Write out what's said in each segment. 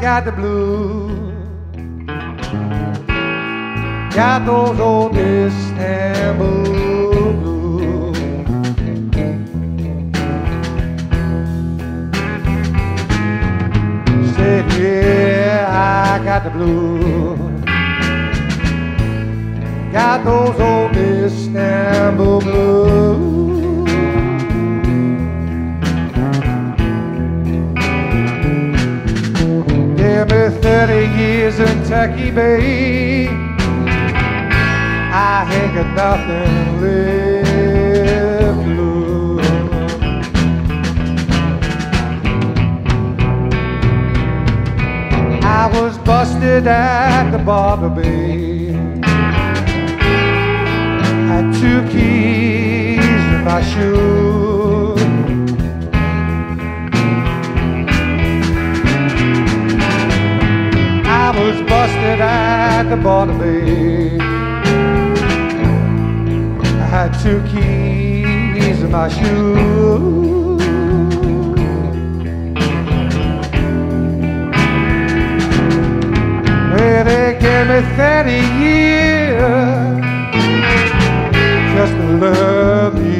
got the blues. Got those old Istanbul blues. Said, yeah, I got the blues. Got those old Istanbul blues. Give me 30 years in Turkey Bay, I ain't got nothing left to lose. I was busted at the Barber Bay, had 2 keys in my shoes. I was busted at the Border Bay, I had 2 keys in my shoes. Well, they gave me 30 years just to learn the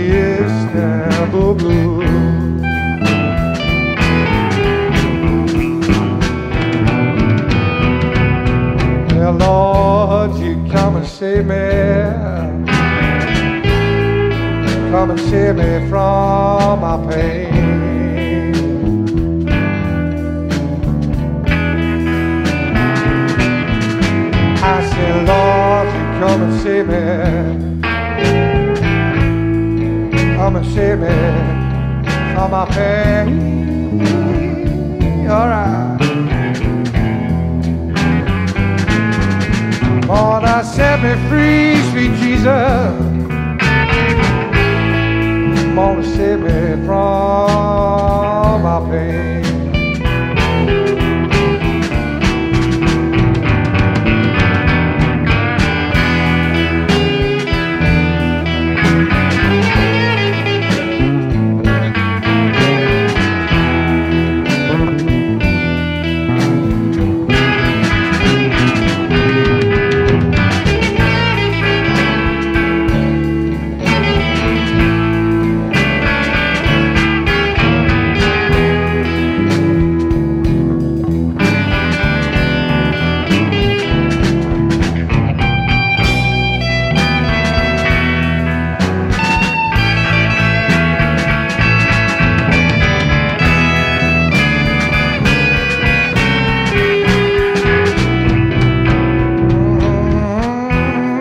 Istanbul blues. Lord, you come and save me, come and save me from my pain. I said, Lord, you come and save me, come and save me from my pain. All right. Lord, I set me free, sweet Jesus. Come on, save me from my pain.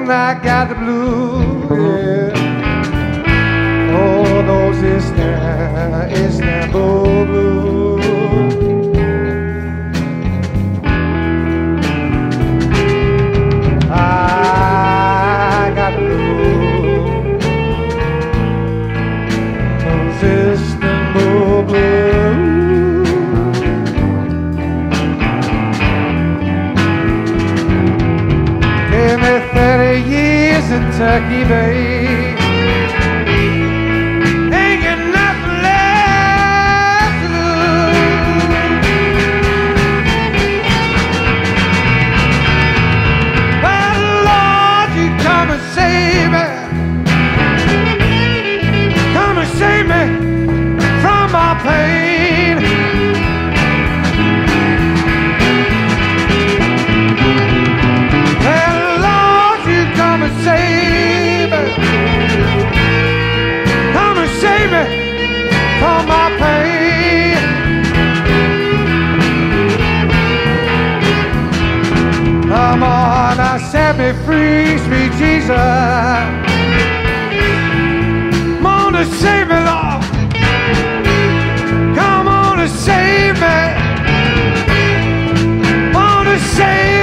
I got the blues, yeah. Oh, those Istanbul blues. I got the blues, those Istanbul blues. Give me 30 years in Turkey Bay, ain't got nothing left to lose. Well, Lord, you come and save me, come and save me from my pain. Save me from my pain. Come on, now set me free, sweet Jesus. Come on and save me, Lord. Come on and save me. Come on and save me.